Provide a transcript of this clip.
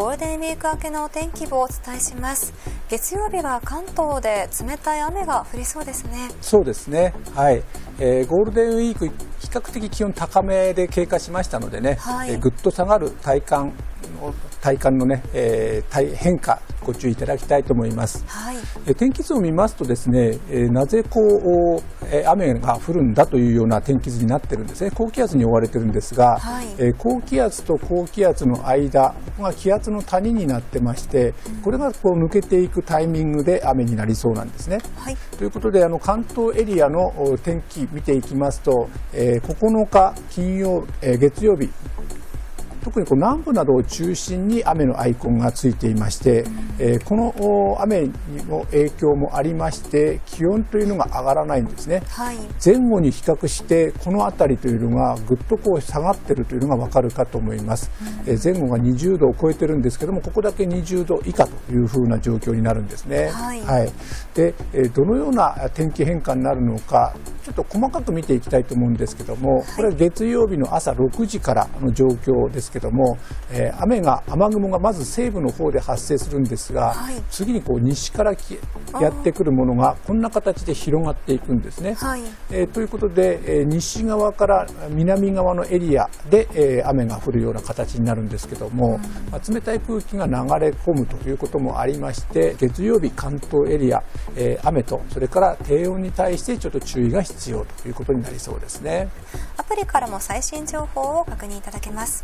ゴールデンウィーク明けの天気をお伝えします。月曜日は関東で冷たい雨が降りそうですね。そうですね、はい。ゴールデンウィーク比較的気温高めで経過しましたのでね、はい。ぐっと下がる体感のね、変化ご注意いただきたいと思います。はい。天気図を見ますとですね、なぜこう、雨が降るんだというような天気図になってるんですね。高気圧に覆われてるんですが、はい。高気圧と高気圧の間、ここが気圧の谷になってまして、これがこう抜けていくタイミングで雨になりそうなんですね、はい。ということで関東エリアの天気見ていきますと、9日金曜、月曜日、特にこう南部などを中心に雨のアイコンがついていまして、この雨の影響もありまして気温というのが上がらないんですね、はい。前後に比較してこの辺りというのがぐっとこう下がっているというのが分かるかと思います、うん。前後が20度を超えてるんですけども、ここだけ20度以下というふうな状況になるんですね、はい、はい。で、どのような天気変化になるのかちょっと細かく見ていきたいと思うんですけども、これは月曜日の朝6時からの状況ですけども、雨雲がまず西部の方で発生するんですが、はい、次にこう西からやってくるものがこんな形で広がっていくんですね、はい。ということで、西側から南側のエリアで、雨が降るような形になるんですけども、うん、冷たい空気が流れ込むということもありまして、月曜日関東エリア、雨とそれから低温に対してちょっと注意が必要ということになりそうですね。アプリからも最新情報を確認いただけます。